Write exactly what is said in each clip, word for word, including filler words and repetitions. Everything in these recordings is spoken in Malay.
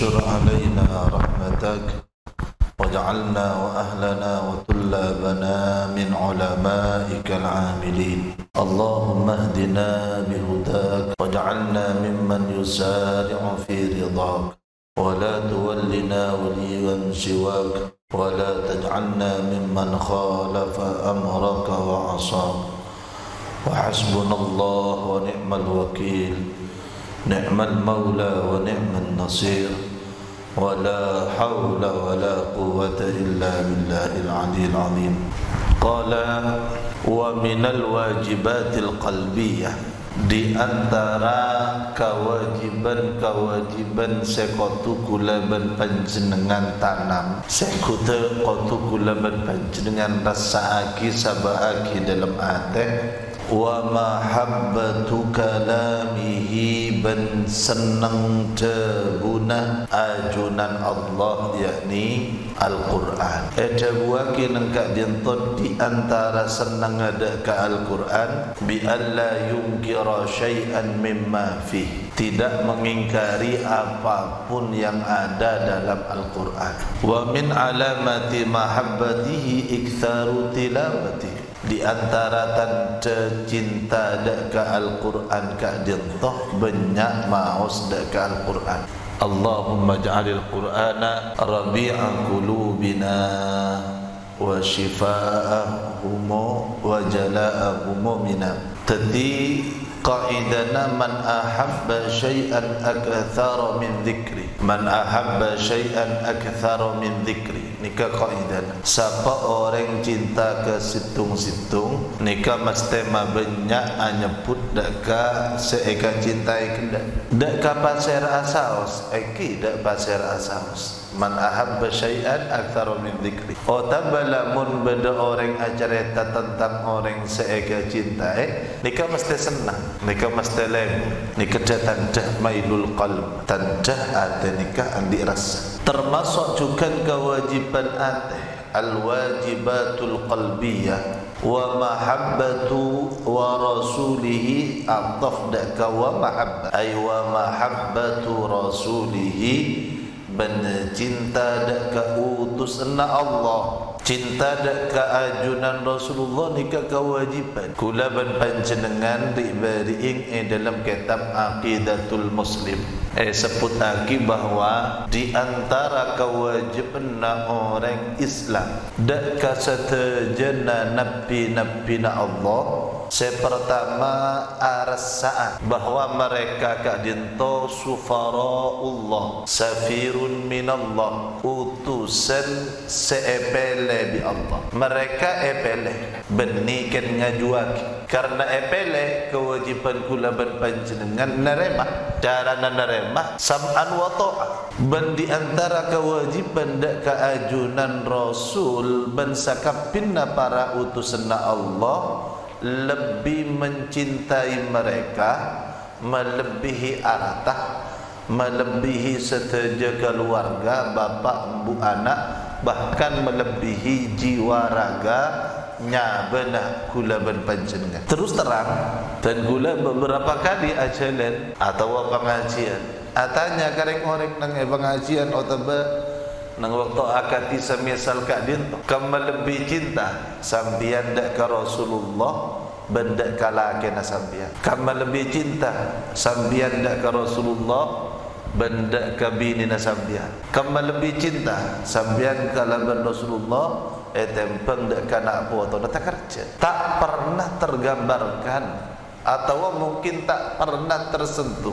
وانشر علينا رحمتك واجعلنا وأهلنا وطلابنا من علمائك العاملين. اللهم اهدنا بهداك واجعلنا ممن يسارع في رضاك ولا تولنا وليا سواك ولا تجعلنا ممن خالف أمرك وعصاك. وحسبنا الله ونعم الوكيل نعم المولى ونعم النصير ولا حول ولا قوة إلا بالله العلي العظيم. قال ومن الواجبات القلبية, di antara kewajiban-kewajiban sekutu kula ben panjenengan tanam, sekutu kula ben panjenengan rasakake sabahake dalam ate, wa mahabbatu kalamihi ben seneng debuna ajunan Allah yakni Al-Qur'an. Edabuake nengkak dientut di antara seneng ada ke Al-Qur'an bi alla yungkir syai'an mimma fih, tidak mengingkari apapun yang ada dalam Al-Qur'an. Wa min alamati mahabbatihi iktsaru tilawati, di antara tanda cinta dak ke Al-Qur'an ka dintoh banyak maos dak ke Al-Qur'an. Allahumma ja'alil Qur'ana rabi'a qulubina wa shifaa'ahum wa jalaa'ahum minna. Tadi qaidana man ahabba syai'an akthara min dzikri, man ahabba syai'an akthara min dzikri, nika qaidana. Siapa orang cinta ke situng-situng nika mesti banyak anyebut dak ka seeka cintai kendak dak ka pasir asaos iki dak pasir asaos. Man ahabba syai'an aktsara min dzikri. Otaba lamun beda orang acareta tentang orang seega cinta eh nika mesti senang, nika mesti lemu, nika tandah mailul qalb, tandah ate nika andi rasa. Termasuk juga kewajiban ate alwajibatul qalbiyah wa mahabbatu wa rasulihi ataf dak wa mahabba ay wa mahabbatu rasulihi ben cinta dak ka utusna Allah, cinta dak ka ajunan Rasulullah nika kewajiban kula ben panjenengan ribariing eh dalam kitab Aqidatul Muslim eh seputaki bahwa di antara kewajiban orang Islam dak ka satejana nabi-nabina Allah. Sepertama arasaan bahwa mereka kadinto sufara'ullah, safirun minallah, utusan seepele bi Allah. Mereka epele beniken ngajuaki, karena epele kewajiban kula ben panjenengan nerema, darana nerema sam'an wa ta'ah. Ben di antara kewajiban dak kaajunan Rasul ben sakapinna para utusanna Allah lebih mencintai mereka, melebihi aratah, melebihi seteja keluarga, bapak, ibu, anak, bahkan melebihi jiwa raga nya benah kula ben panjenengan. Terus terang dan kula beberapa kali ajalan atau pengajian atanya kareng-oreng nang pengajian otaba nang waktu akati semisal kak dinto kamu lebih cinta sambian dak ke Rasulullah benda kala kena sambian, kamu lebih cinta sambian dak ke Rasulullah benda kabini nasambian, kamu lebih cinta sambian kala ben Rasulullah etempeng dak kana apa atau dak kerja. Tak pernah tergambarkan atau mungkin tak pernah tersentuh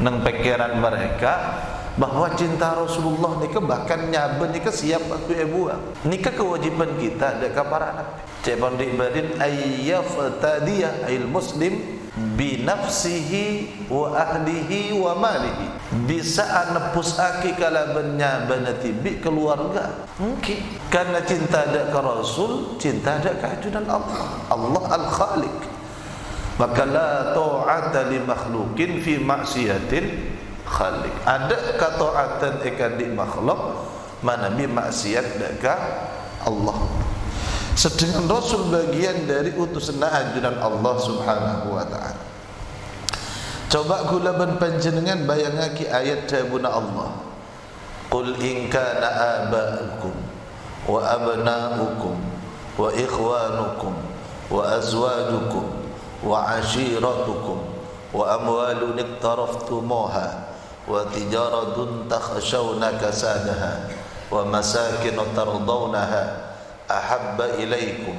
nang pikiran mereka bahwa cinta Rasulullah nika bahkan nyaben nika siap waktu ebuang nika kewajiban kita deka para nabi. Ceban dibarin ayyaftadiyah ayil muslim binafsihi wa ahlihi wa malihi, bisa anepus aki kala benya banati bi keluarga mungkin karena cinta deka Rasul, cinta deka ajudan Allah, Allah al-Khaliq. Maka la ta'ata li makhlukin fi ma'siyatin khalik, ada kataatan ikan di makhluk mana bi maksiat daka Allah. Sedangkan Rasul bagian dari utusan ajudan Allah Subhanahu wa ta'ala. Coba kula ben panjenengan bayangake ayat tabuna Allah Qul in kana aba'ukum wa abna'ukum wa ikhwanukum wa azwajukum wa ashiratukum wa amwalun iqtaraftumuha wa tijaratun takhshawna kasadaha wa masakin tardawnaha ahabba ilaykum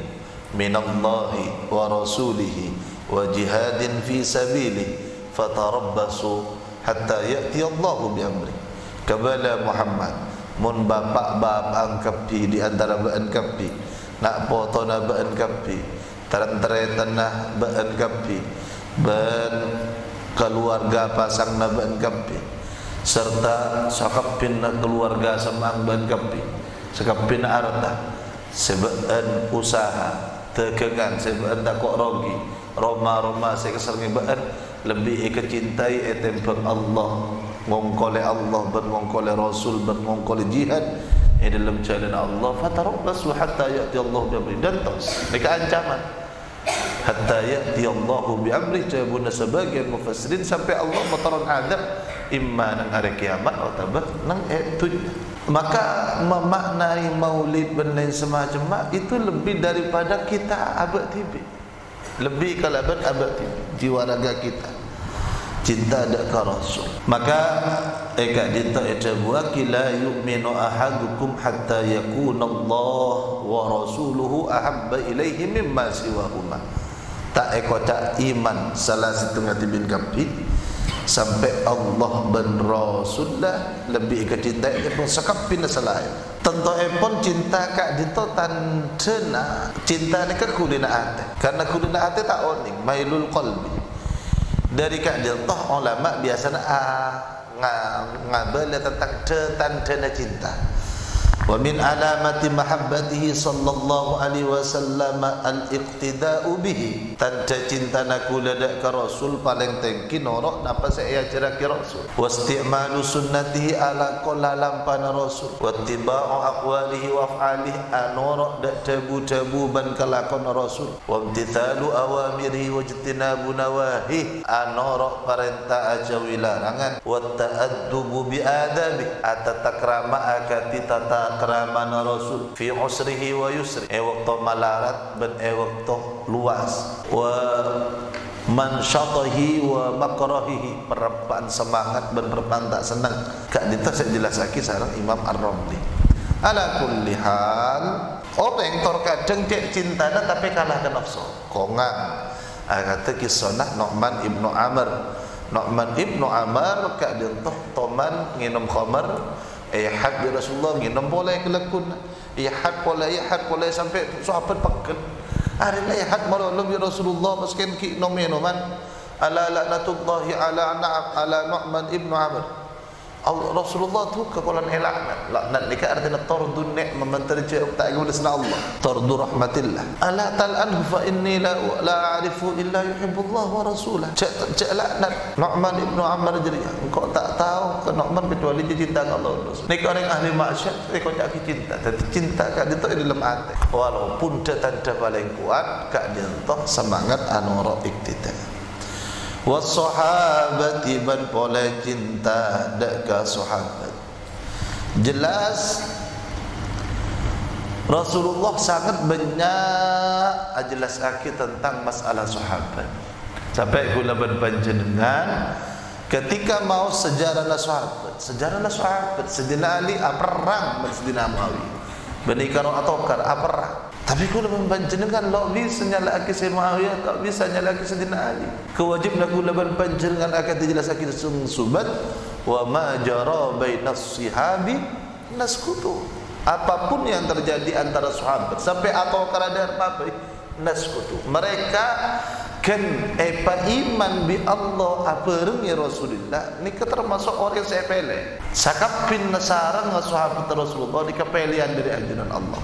minallahi wa rasulihi wa jihadin fi sabilihi fatarabbasu hatta ya'tiyallahu bi'amrihi. Kepada Muhammad mun bapak bab angkapi di antara beangkapi nak potona beangkapi terentren tanah beangkapi ben keluarga pasang na beangkapi serta sakapin na keluarga samang beangkapi sakapin harta sebeen usaha tekegan sebeen takok rogi roma-roma sekeserni been lebih kecintai etempeng Allah mengkole Allah bermengkole Rasul bermengkole jihad di dalam jalan Allah fatarabbasu hatta ya'ti Allah bi amri dan terus mereka ancaman hatta ya'ti Allah bi amri jabuna sebagian mufassirin sampai Allah mataran adab imma nang hari kiamat atau nang itu. Maka memaknai maulid dan lain semacam itu lebih daripada kita abad T V lebih kalaban abad T V jiwa raga kita cinta dak ka Rasul. Maka eka cinta itu buat kila yu'minu ahadukum hatta yakuna Allah wa rasuluhu ahabba ilaihi mimma siwahuma. Tak eko tak iman salah setengah tibin kapi sampai Allah dan Rasulullah lebih eka cinta epon sakapin salah. Tentu epon cinta kak dito tandena cinta nika kudina ate. Karena kudina ate tak oning mailul qalbi. Dari kajian toh ulama biasanya ah, ngabel tentang tanda cinta. Wa min alamati mahabbatihi sallallahu alaihi wasallam al-iqtida'u bihi. Tanda cinta naku ledak ke Rasul paling tengki norok napa saya cerah ke Rasul. Wa isti'malu sunnatihi ala kola lampana Rasul. Wa tiba'u aqwalihi wa af'alihi anorok dak tabu-tabu ban kalakon Rasul. Wa imtithalu awamirihi wa jtinabu nawahi anorok perintah ajawi larangan. Wa ta'addubu bi'adabi atatakrama akati tata keramana Rasul fi usrihi wa yusri e waktu malarat ben e waktu luas wa mansyatahi wa makrahihi perempaan semangat ben perempaan tak senang kak dita saya jelasaki sareng Imam Ar-Ramli ala kulli hal orang terkadang dek cintana tapi kalah ke nafsu kongang kata kisah Nu'man ibnu Amr Nu'man ibnu Amr kak dita toman nginum khamar Ihad ya Rasulullah nginum boleh kelakun Ihad boleh, ihad boleh sampai sahabat pekan Arilah ihad marullah ya Rasulullah maskin ki nominuman Ala la'natullahi ala na'am ala Nu'man ibnu Amr Rasulullah tu kekualan ilaknat Laknat nikah artinya Tardu ni'ma menterja'u ta'ayu lisna Allah Tardu rahmatillah Ala tal'anhu fa inni la'arifu illa yuhibbullah wa rasulah Cak laknat Nu'man ibnu Amr jadi engkau tak tahu Nu'man kecuali dia cinta Allah Rasul. Nek orang ahli maksiat, nek orang cakap cinta, tapi cinta kak dia tak dalam hati. Walaupun dia tanda paling kuat, kak dia tak semangat anorok iktidal. Wassahabat iban boleh cinta dekat sahabat. Jelas Rasulullah sangat banyak jelas akhir tentang masalah sahabat. Sampai gulaban panjenengan. Ketika mau sejarahlah sahabat, sejarahlah sahabat, sejarah Ali perang bersedina Muawiyah. Benikaro atau kar perang. Tapi kula panjenengan lak bisa nyalaki si Muawiyah, tak bisa nyalaki sedina Ali. Kewajiban kula panjenengan akan dijelaskan sungsubat wa ma jara bainas sihabi naskutu. Apapun yang terjadi antara sahabat sampai atau kar ada apa naskutu. Mereka kan apa iman bi Allah apa reng ya Rasulullah ni termasuk orang yang saya pele sakapin nasaran sahabat Rasulullah dikepelian dari ajaran Allah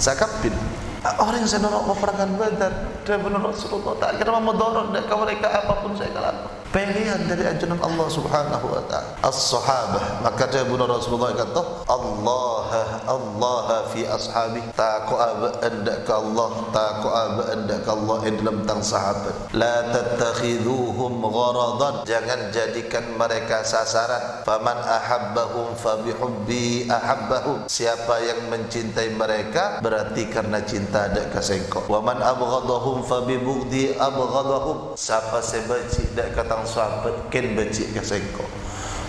sakapin Orang yang saya nolong memerankan Badar dan benar Rasulullah tak kira memudarat dan mereka apapun saya kalah. Pilihan dari ajaran Allah Subhanahu wa taala. As-sahabah, maka dia benar Rasulullah kata, Allah Allah fi ashabi taqwa andaka Allah taqwa andaka Allah in dalam tang sahabat. La tattakhidhuhum gharadan, jangan jadikan mereka sasaran. Faman ahabbahum fa bihubbi ahabbahum. Siapa yang mencintai mereka berarti karena cinta tak kasengkok. Waman abghadhahum fa bi bughdi abghadhahum. Siapa sebenci dak katang sahabat ken benci kasengkok.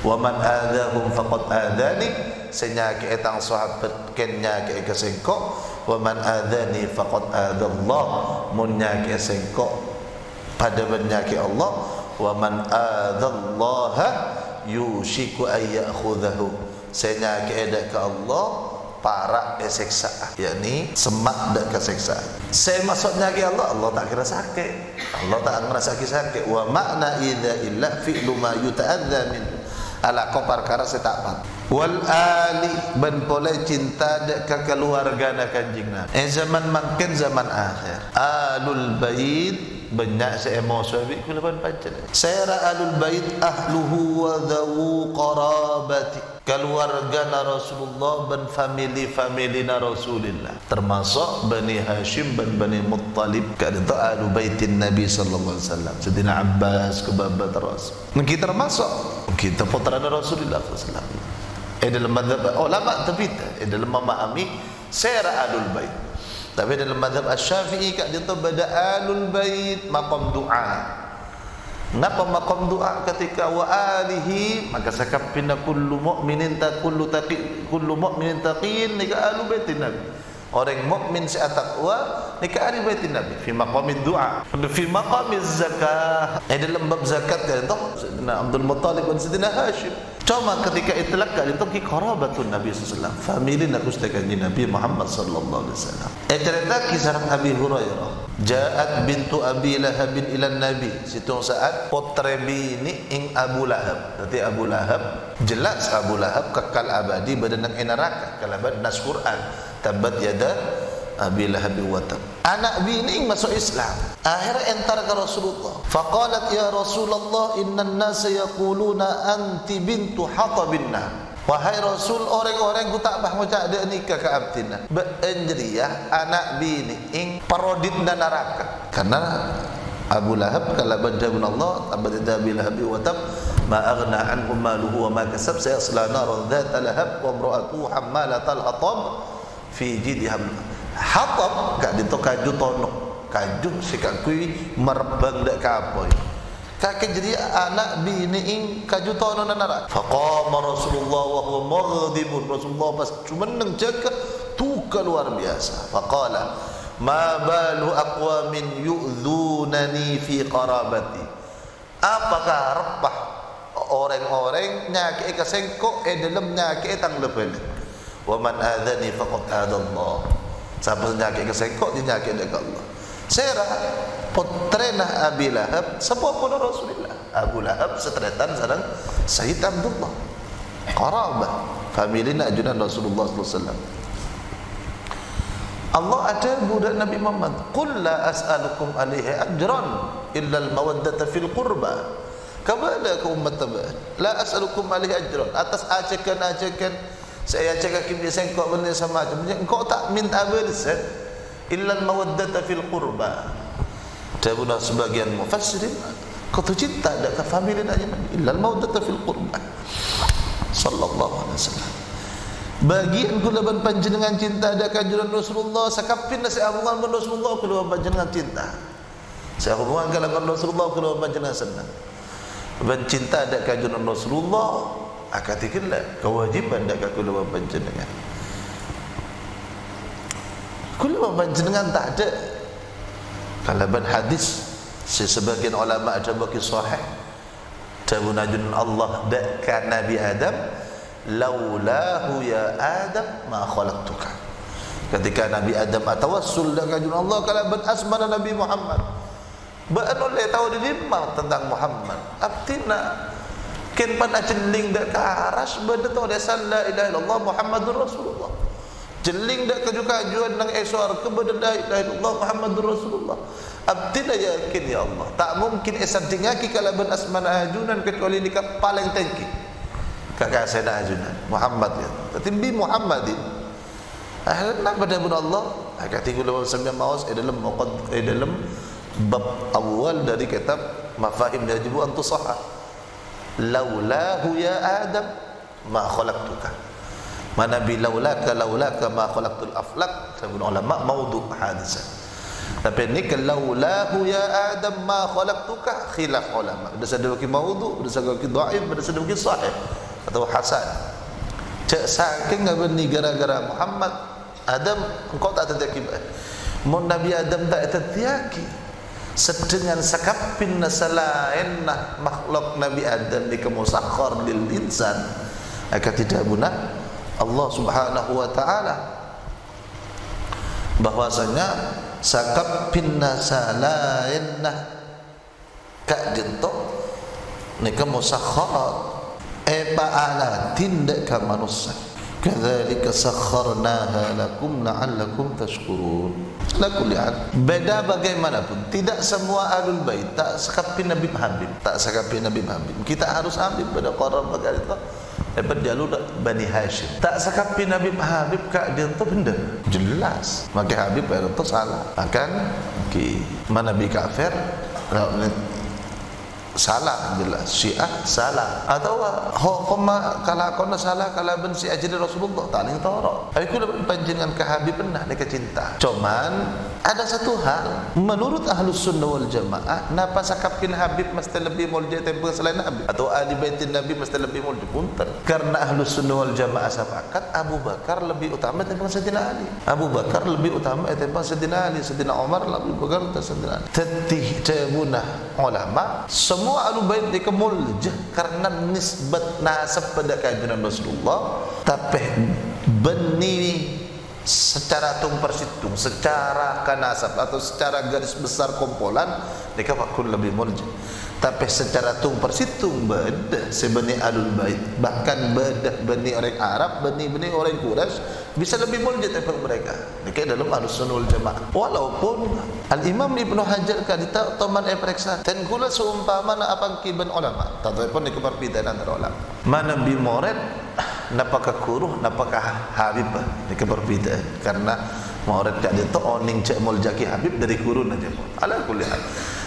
Waman adahum faqad adani. Senyake etang sahabat ken nyake kasengkok. Waman adani faqad adallah. Mun nyake sengkok pada benyake Allah. Waman adallaha yushiku ay ya'khudhahu. Senyake dak ke Allah para keseksaan, yakni semak dan keseksaan. Saya maksudnya ke Allah, Allah tak kira sakit. Allah tak merasa sakit. Wa makna idza illa fi'lu ma yuta'adza min ala kopar perkara saya tak paham. Wal ali ben boleh cinta dek ke keluarga nak kanjeng Nabi. Eh zaman makin zaman akhir. Alul bait banyak saya mau sahabat kula ban pancen. Sayara alul bait ahluhu wa dhawu qarabati. Keluarga Rasulullah dan family-family Rasulullah termasuk Bani Hashim dan Bani Muttalib ke itu ahlu baitin Nabi sallallahu alaihi wasallam. Sayyidina Abbas ke bab terus. Kita termasuk kita putra Rasulullah sallallahu alaihi wasallam. Eh dalam mazhab ulama tapi eh dalam memahami sayara alul bait. Tapi dalam mazhab Asy-Syafi'i kat dia tu bada alul bait maqam du'a. Napa maqam du'a ketika wa alihi maka sakap pinna kullu mu'minin ta kullu taqi kullu mu'minin taqin ni ka alul baitin Nabi. Orang mukmin si taqwa ni ka alul baitin Nabi fi maqamid du'a, fi maqamiz zakah. Eh dalam bab zakat kan tu Sayyidina Abdul Muttalib dan Sayyidina Hashim. Cuma ketika itlaq kan itu ki qarabatun Nabi sallallahu alaihi wasallam, family nak ustakan Nabi Muhammad sallallahu alaihi wasallam. Eh cerita kisah Abi Hurairah. Ja'at bintu Abi Lahab ila Nabi. Situ saat putra bini ing Abu Lahab. Berarti Abu Lahab jelas Abu Lahab kekal abadi badanang neraka kalaban nas Quran. Tabat yada Abi Lahab wa tab. Anak bini masuk Islam. Akhirnya entar ke Rasulullah. Faqalat ya Rasulullah innan nasa yaquluna anti bintu Hatabinna. Wahai Rasul, orang-orang ku tak bah macam ada nikah ke abdina. Beenjriah anak bini ing parodit dan neraka. Karena Abu Lahab kala benda bin Allah abada Abi Lahab wa tab ma aghna anhu maluhu wa ma kasab sayasla nar dzata lahab wa imra'atuhu hammalatal hatab fi jidha hatab gak dito kaju tonok kaju sikak kui merbang dak kapoi. Kakek jadi anak bini ing kaju tono nanara. Faqama Rasulullah wa huwa maghdibun. Rasulullah pas cuma nang jaga tu keluar biasa. Faqala ma balu aqwamin yu'dhunani fi qarabati. Apakah repah orang-orang nyakek kesengkok e dalam nyakek tang lebel. Wa man adzani faqad adallah. Siapa nyakek kesengkok dia nyakek dekat Allah. Serah potrenah Abi Lahab sepupu pun Rasulullah. Abu Lahab seteretan sareng Sayyid Abdullah. Qarabah family nak ajunan Rasulullah sallallahu alaihi wasallam. Allah ada budak Nabi Muhammad. Qul la as'alukum alaihi ajran illa al-mawaddata fil qurba. Kabala ke ummat tabi'in. La as'alukum alaihi ajran. Atas ajakan-ajakan saya cakap kini sengkok benda sama macam engkau tak minta berset illa al-mawaddata fil qurba. Sebab sebagian mufassirin kata cinta dak ke family aja illa al-mawaddatu fil qurba sallallahu alaihi wasallam. Bagian kula ban panjenengan cinta dak kanjeng Rasulullah sakapin nasi Abdullah bin Rasulullah kula panjenengan cinta. Saya hubungan kalangan Rasulullah kula panjenengan senang. Ban cinta dak kanjeng Rasulullah akatikinlah kewajiban dak kula panjenengan. Kula panjenengan tak ada kalaban hadis sebagian ulama ada bagi sahih tabunajun Allah dakka Nabi Adam laulahu ya Adam ma khalaqtuka. Ketika Nabi Adam atawassul dakajun Allah kalaban asmana Nabi Muhammad ba'anullah tahu dilimah tentang Muhammad abtina ken pan ajenling dakka aras benda tahu desa la ilaha illallah Muhammadur Rasulullah Jeling dak kaju-kajuan nang esor kepada la ilaha illallah Muhammadur Rasulullah. Abdi dah yakin ya Allah. Tak mungkin esar dengaki kalaban asmana ajunan kecuali nikah paling tengki. Kakak saya dah ajunan Muhammad ya. Timbi Muhammadin. Ahlan pada Allah. Hakati ulama sambil mawas dalam muqad dalam bab awal dari kitab Mafahim Yajibu an Tusahha. Laulahu ya Adam ma khalaqtuka. Mana bilaulaka laulaka ma khalaqtul aflaq sabun ulama maudhu hadis. Tapi ni kalaulahu ya Adam ma khalaqtuka khilaf ulama. Ada sedikit maudhu, ada sedikit dhaif, ada sedikit sahih atau hasan. Cak saking ngabeni gara-gara Muhammad Adam engkau tak terjaki. Mun Nabi Adam tak terjaki. Sedengan sakapin nasalain nah makhluk Nabi Adam dikemusakhar lil insan. Maka tidak guna Allah Subhanahu wa taala bahwasanya sakap pinna salainah ka jento nika musakharat e ba'ala tindak ka manusia kadzalika sakharnaha lakum la'allakum tashkurun lakum li'ad beda bagaimanapun tidak semua ahlul bait tak sakap pin Nabi Muhammad tak sakap pin Nabi Muhammad kita harus ambil pada qarar bagaimanapun daripada jalur Bani Hashim tak sakapi Nabi Habib kak dia tu benda jelas maka Habib itu salah akan okay. Mana Nabi kafir salah jelas Syiah salah atau hukum kalau kena salah kalau ben Syiah jadi Rasulullah tak ada tahu aku dapat panjenengan ke Habib pernah mereka cinta cuman ada satu hal menurut Ahlus Sunnah wal Jamaah napa sakapin Habib mesti lebih mulia tempoh selain Habib atau ahli baitin Nabi mesti lebih mulia punten karena Ahlus Sunnah wal Jamaah sepakat Abu Bakar lebih utama tempoh Sayyidina Ali Abu Bakar lebih utama tempoh Sayyidina Ali Sayyidina Umar lebih Bakar tempoh Sayyidina Ali tetih tabunah ulama semua ahli bait dikemulja karena nisbat nasab pada kajian Rasulullah tapi benih secara tung persitung secara kanasab atau secara garis besar kumpulan mereka fakul lebih murja tapi secara tung persitung beda sebenih alul bait bahkan beda benih orang Arab benih-benih orang Quraisy bisa lebih murja daripada mereka mereka dalam Ahlussunnah wal Jamaah walaupun Al-Imam Ibnu Hajar kadita teman eperiksa dan kula seumpama na apang kiban ulama tak pun dikeperpidaan antara ulama mana bi murid napakah kuruh, napakah Habib mereka berbeda karena murid tak ada tu oning cek muljaki Habib dari kurun aja pun ala kulihat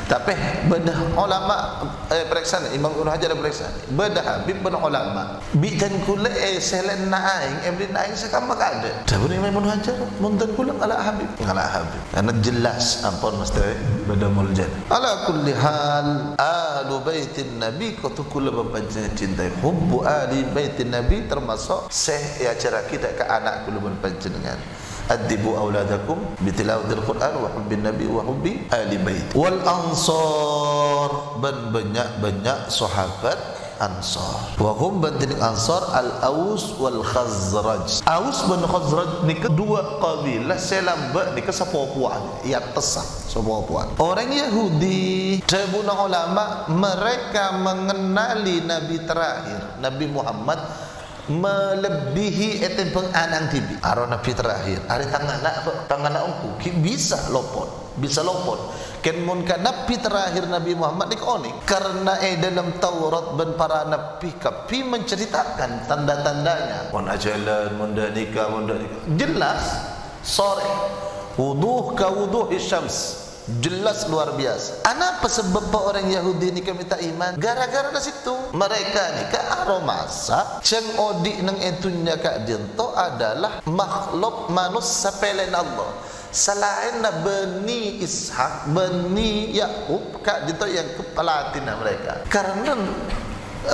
tapi benda ulama eh, periksa Imam Ibnu Hajar periksa benda Habib benda ulama bidan kula eh selen naing emrin naing sekam ada dapur Imam Ibnu Hajar munten kula ala Habib ala Habib karena jelas ampun mesti benda muljan ala kullihal ahlu baitin nabi kutu kula panjenengan cintai hubbu ahli baitin nabi termasuk seh ya cara kita ke anak kula panjenengan addibu auladakum bitilawatil Quran wa hubbin nabi wa hubbi ahli bait wal ansar ban banyak-banyak sahabat ansar wa hum bantin ansar al aus wal khazraj aus bin khazraj ni kedua qabilah selamba ni ke sepupuan ya tesah sepupuan orang Yahudi tribun ulama mereka mengenali nabi terakhir Nabi Muhammad melebihi eten penganang tibi aro nabi terakhir ari tangana tangana ungku bisa lopon bisa lopon ken mun ka nabi terakhir Nabi Muhammad nik onik karena eh dalam Taurat ben para nabi kapi menceritakan tanda-tandanya mun ajalan mun danika mun danika jelas sore wuduh ka wuduh isyams jelas luar biasa. Anapa sebab orang Yahudi ni kami tak iman? Gara-gara dari situ mereka ni ke aromasa ceng odik nang etunya kak jento adalah makhluk manusia selain Allah. Selain bani Ishak, bani Yakub kak jento yang kepelatina mereka. Karena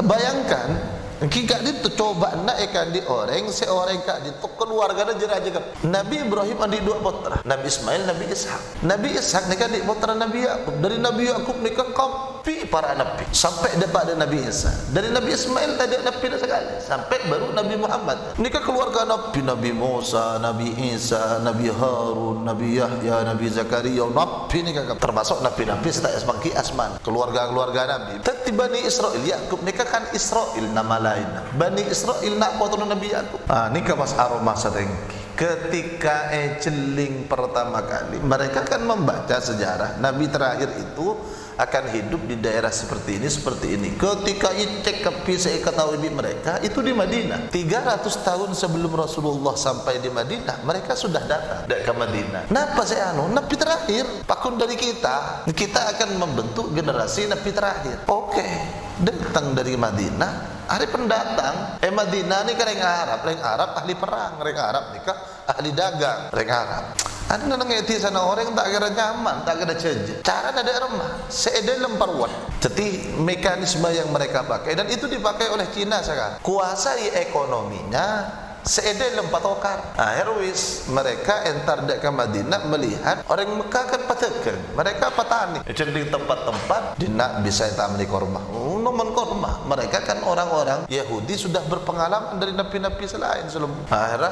bayangkan kak itu coba nak ikan di orang seorang kak itu keluarga dia jeraja Nabi Ibrahim ada dua putra Nabi Ismail Nabi Ishak Nabi Ishak nikah di putra Nabi Yakub dari Nabi Yakub nikah kopi para nabi sampai daripada Nabi Isa dari Nabi Ismail tak ada nabi sekali sampai baru Nabi Muhammad nikah keluarga nabi Nabi Musa Nabi Isa Nabi Harun Nabi Yahya Nabi Zakaria nabi nikah termasuk nabi-nabi serta asmaki asman keluarga-keluarga nabi tiba ni Israel Yakub nikah kan Israel nama Bani Israil nak potong Nabi Yakub. Ah, ni kemas aroma setengki. Ketika ejeling pertama kali, mereka kan membaca sejarah Nabi terakhir itu akan hidup di daerah seperti ini, seperti ini. Ketika icek kepi seikatawibi mereka, itu di Madinah. tiga ratus tahun sebelum Rasulullah sampai di Madinah, mereka sudah datang ke Madinah. Napa saya anu? Nabi terakhir, pakun dari kita. Kita akan membentuk generasi Nabi terakhir. Oke, okay. Datang dari Madinah. Hari pendatang, eh Madinah ini kereng Arab, kereng Arab ahli perang, kereng Arab nikah ahli dagang, kereng Arab. Ada nengeti sana orang tak kira nyaman, tak kira cejek. Cara ada remah, seedel lempar wat. Jadi mekanisme yang mereka pakai dan itu dipakai oleh Cina sekarang. Kuasai ekonominya. Seedai lempat okar. Nah, herois mereka entar dek ke Madinah melihat orang Mekah kan patekan. Mereka petani. Jadi tempat-tempat dina bisa tamli korma. Nomen korma. Mereka kan orang-orang Yahudi sudah berpengalaman dari nabi-nabi selain sebelum. Akhirnya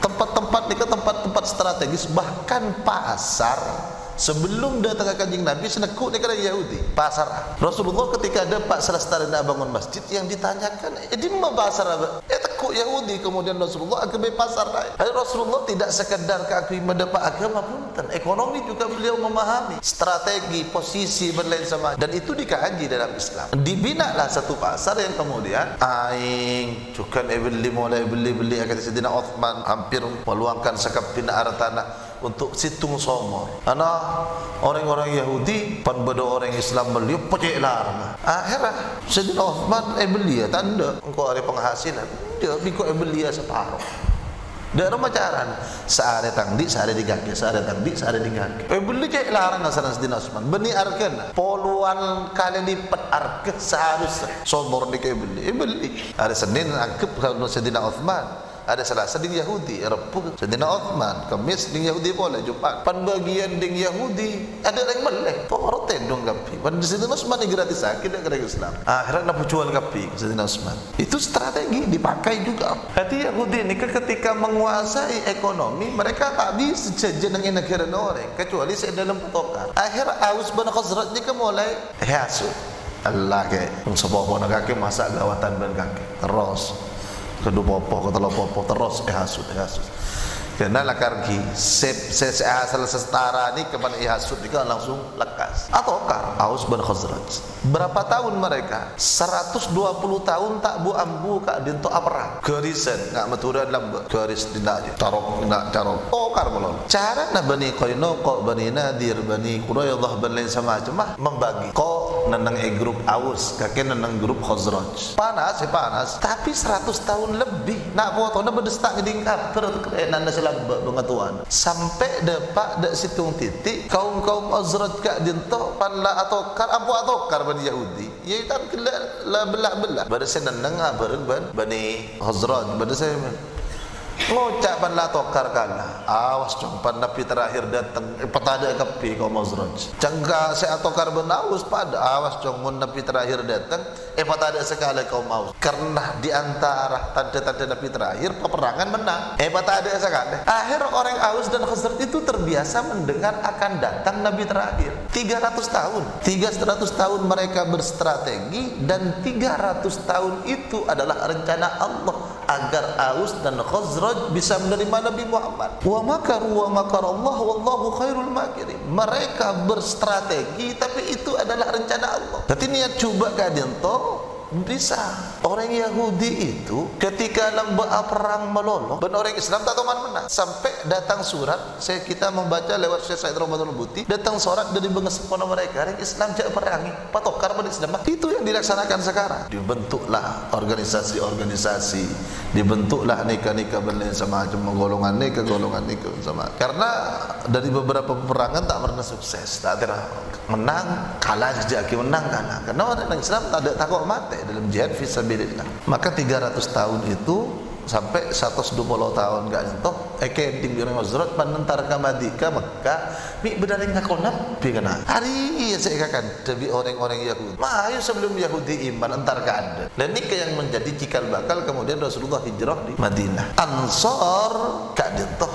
tempat-tempat ni ke tempat-tempat strategis bahkan pasar. Sebelum datang ke Kanjeng Nabi, senekuk negara Yahudi, pasar. Rasulullah ketika ada Pak Selestari nak bangun masjid, yang ditanyakan, eh di mana pasar apa? Eh tekuk Yahudi, kemudian Rasulullah agama pasar lain. Rasulullah tidak sekedar keagama dapat agama punten, ekonomi juga beliau memahami, strategi, posisi berlain sama. Dan itu dikaji dalam Islam. Dibinalah satu pasar yang kemudian aing juga beli mulai beli beli akan Sayyidina Uthman hampir meluangkan sekeping hartanah untuk situng Somor. Ana orang-orang Yahudi pan beda orang Islam beliau pecek larang. Akhirnya Sayyidina Uthman eh beli ya tanda engkau ada penghasilan dia biko eh beli ya separuh dia remacaran sehari tangdi sehari digage sehari tangdi sehari digage eh beli cek larang asaran Sayyidina Uthman beni arken poluan kali lipat arke seharusnya Somor ni eh beli eh beli hari Senin angkep kalau Sayyidina Uthman ada Selasa ding Yahudi, Rabu Sayyidina Uthman, Kamis ding Yahudi boleh Jumat. Pembagian ding Yahudi ada yang boleh. Poroten dong kapi. Pada Sayyidina Uthman yang gratis sakit dan gratis Islam. Akhirnya nak pujuan kapi Sayyidina Uthman. Itu strategi dipakai juga. Hati Yahudi ni ketika menguasai ekonomi mereka tak bisa sejeneng negara orang kecuali se dalam petokan. Akhir Aus bin Khazraj ni kemulai hasud. Allah ke. Sebab orang kaki masak gawatan ban kaki. Terus kedua popo ketelo popo terus ihasud ihasud karena lakargi saya asal setara ini kepada ihasud juga langsung lekas atau kar Aus bin Khazraj berapa tahun mereka seratus dua puluh tahun tak bu ambu kak dinto aparah garisan gak meturan lamba garis dinda tarok nak tarok oh kar melon cara na bani Qainaqo bani Nadir bani Quraidah bani sama macam membagi ko nenang e grup Aus kakek nenang grup Khazraj panas ya panas tapi seratus tahun lebih nak foto na berdestak geding kaper nanda sila pengetahuan sampai dapat dak situng titik kaum-kaum Khazraj kak dinto panla atau kar abu atau kar bani Yahudi ya kan la belah-belah pada senang bareng bani Khazraj pada saya ngocak panla tokar kana awas dong pan nabi terakhir datang petada kepi kaum Khazraj cengka saya tokar benaus pada awas dong mun nabi terakhir datang eh petada sekali kaum Aus karena diantara tanda-tanda nabi terakhir peperangan menang eh petada sekali akhir orang Aus dan Khazraj itu terbiasa mendengar akan datang nabi terakhir tiga ratus tahun tiga ratus tahun mereka berstrategi dan tiga ratus tahun itu adalah rencana Allah agar Aus dan Khazraj bisa menerima Nabi Muhammad. Wa makaru wa makarallahu wallahu khairul makirin. Mereka berstrategi tapi itu adalah rencana Allah. Tapi niat cuba kalian toh bisa. Orang Yahudi itu ketika lembah perang meloloh, ben orang Islam tak toman menang. Sampai datang surat, saya kita membaca lewat Syekh Said Ramadan Buti, datang surat dari benges kepada mereka, orang Islam jak perangi, patokar pada Islam. Itu yang dilaksanakan sekarang. Dibentuklah organisasi-organisasi, dibentuklah nikah-nikah berlain sama macam golongan nikah, golongan nikah sama. Karena dari beberapa peperangan tak pernah sukses, tak pernah menang, kalah sejaki menang kalah. Karena orang Islam tak ada takut mati. Dalam jihad fisabilillah maka tiga ratus tahun itu sampai seratus dua puluh tahun gak nyentuh eke ding birang Khazraj panentar ka Madinah Mekah mi bedaring ngakonap bi kana hari saya kan debi orang-orang Yahudi mah ayo sebelum Yahudi iman entar ka ada dan ini yang menjadi cikal bakal kemudian Rasulullah hijrah di Madinah Ansor gak nyentuh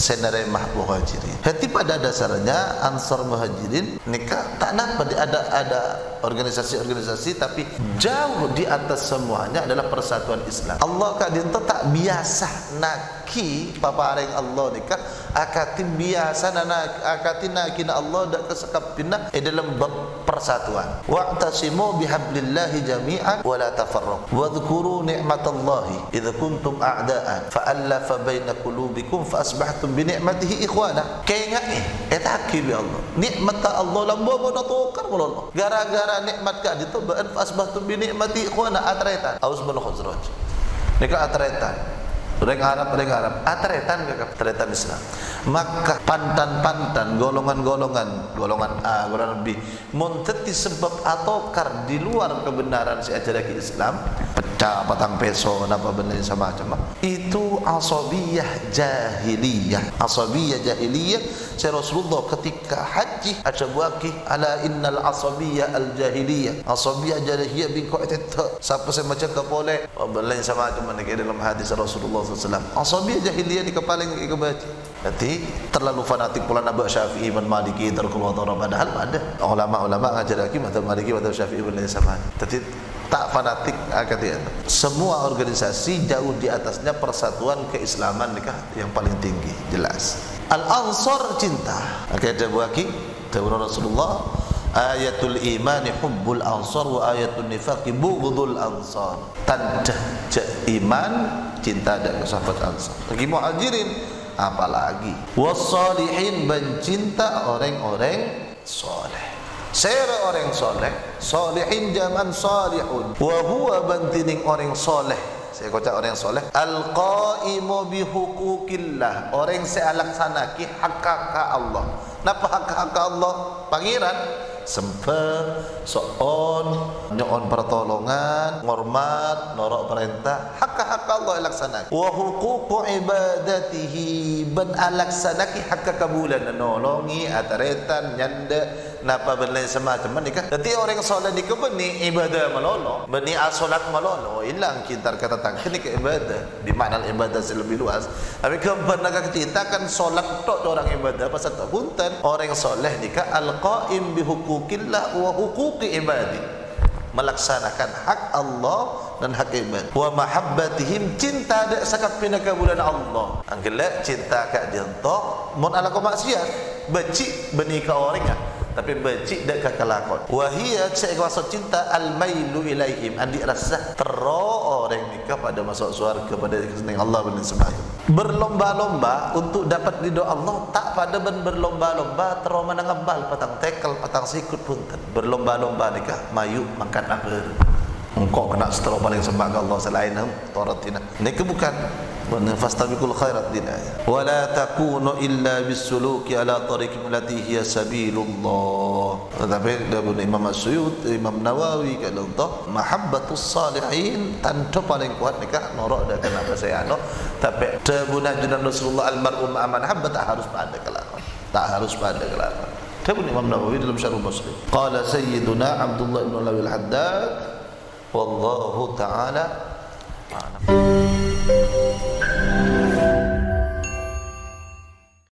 seneremah muhajirin. Hati pada dasarnya Ansor muhajirin nikah tak napa ada ada organisasi-organisasi, tapi jauh di atas semuanya adalah persatuan Islam. Allah ka dinta tak biasa naki papareng Allah nikah akati biasa nana akati nakina Allah dak kesekapina eh, dalam bab persatuan. Wa'tasimu bihablillahi jami'an wa la tafarraqu wa dzkuru ni'matallahi idza kuntum a'da'an fa'alafa baina qulubikum fa asbahtum bi ni'matihi ikhwana. Kainga eh takki bi Allah. Nikmat Allah lambo bodo tukar molo. Gara-gara nikmat ka ditobaan fa asbahtum bi ni'mati ikhwana atretan. Aus bin Khazraj. Mereka atretan. Mereka Arab, mereka Arab. Atretan mereka atretan Islam. Maka pantan-pantan, golongan-golongan, golongan A, golongan B, munteti sebab atokar di luar kebenaran si ajaran Islam. Pecah patang peso, apa benar sama macam. Itu asabiyah jahiliyah. Asabiyah jahiliyah. Saya Rasulullah ketika haji ada wakih ala innal asabiyah al jahiliyah. Asabiyah jahiliyah bin ku'atit. Siapa saya macam tak boleh. Lain sama macam mana dalam hadis Rasulullah sallallahu alaihi wasallam. Asabiyah jahiliyah di kepala yang kebaca. Jadi terlalu fanatik pula Nabi Syafi'i dan Maliki terkeluar orang padahal ada ulama-ulama ngajar lagi mata Maliki mata Syafi'i dan lain sama. Jadi tak fanatik akad itu. Semua organisasi jauh di atasnya persatuan keislaman yang paling tinggi jelas. Al-Ansar cinta. Akad Bukhari dari Rasulullah. Ayatul imani hubbul ansar wa ayatul nifaqi bughdul ansar. Tanda iman cinta dan sahabat ansar. Bagi muhajirin apalagi wassalihin bencinta orang-orang soleh. Saya orang soleh, salihin jaman salihun. Wa huwa bantining orang soleh. Saya kocak orang soleh. Al-qaimu bihuquqillah. Orang saya laksanaki hak-hak Allah. Napa hak-hak Allah? Pangeran sempe, so'on, nyo'on pertolongan, hormat, norok perintah, hak-hak Allah laksanaki. Wa huququ ibadatihi ben alaksanaki hak kabulan nolongi, ataretan, nyanda, napa berlain semacam nikah. Jadi orang soleh nikah beni ibadah malolo, beni asolat malolo, hilang kita kata tangki nikah ibadah, di makna ibadah lebih luas. Tapi kebenaran kita kan solat tok orang ibadah, pasal tak bunten orang soleh nikah al-qaim bihuquq huquqillah wa huquqi ibadi, melaksanakan hak Allah dan hak ibadah. Wa mahabbatihim cinta dak sakapina ka bulan Allah. Anggelak cinta ka jentok mun ala ko maksiat, becik beni ka orangnya, tapi becik dak ka kelakon. Wa hiya sekwasa cinta al mailu ilaihim, andi rasa tero orang nikah pada masuk surga kepada seneng Allah bin sebab. Berlomba-lomba untuk dapat ridho Allah tak pada ben berlomba-lomba tero menangembal patang tekel patang sikut punten berlomba-lomba nikah mayu mangkat ager engkau kena setero paling sembah Allah selain toratina nikah bukan fastabiqul khairat din ayat wala takunu illa bisuluki ala tariqil lati hiya sabilullah. Tetapi dari Imam Asyuyuti, Imam Nawawi kalau toh mahabbatus salihin tanto paling kuat nikah norok dah kenapa saya ano tapi debunah jenazah Rasulullah almarhum aman habbat tak harus pada kelakon tak harus pada kelakon. Dari Imam Nawawi dalam Syarh Muslim qala sayyiduna Abdullah bin Al-Haddad wallahu taala a'lam.